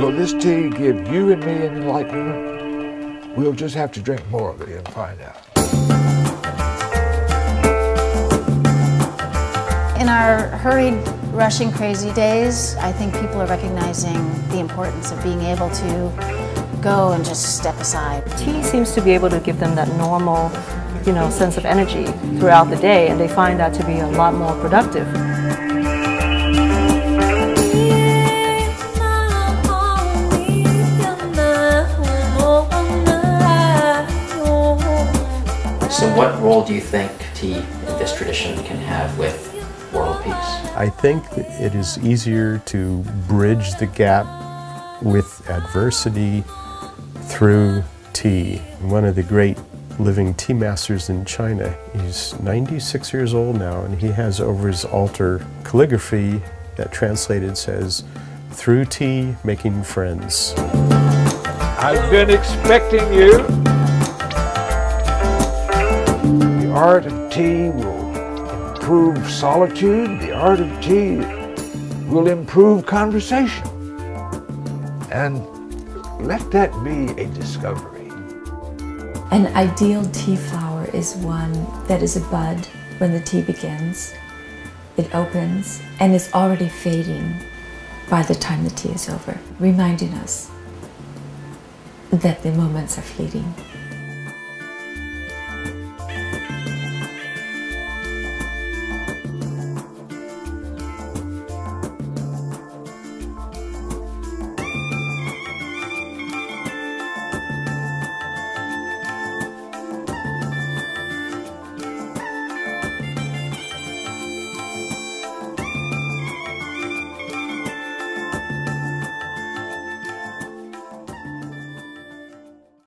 Will this tea give you and me an enlightenment? We'll just have to drink more of it and find out. In our hurried, rushing, crazy days, I think people are recognizing the importance of being able to go and just step aside. Tea seems to be able to give them that normal, you know, sense of energy throughout the day, and they find that to be a lot more productive. So what role do you think tea in this tradition can have with world peace? I think it is easier to bridge the gap with adversity through tea. One of the great living tea masters in China, he's 96 years old now, and he has over his altar calligraphy that translated says, "Through tea, making friends." I've been expecting you. The art of tea will improve solitude, the art of tea will improve conversation. And let that be a discovery. An ideal tea flower is one that is a bud when the tea begins. It opens and is already fading by the time the tea is over, reminding us that the moments are fleeting.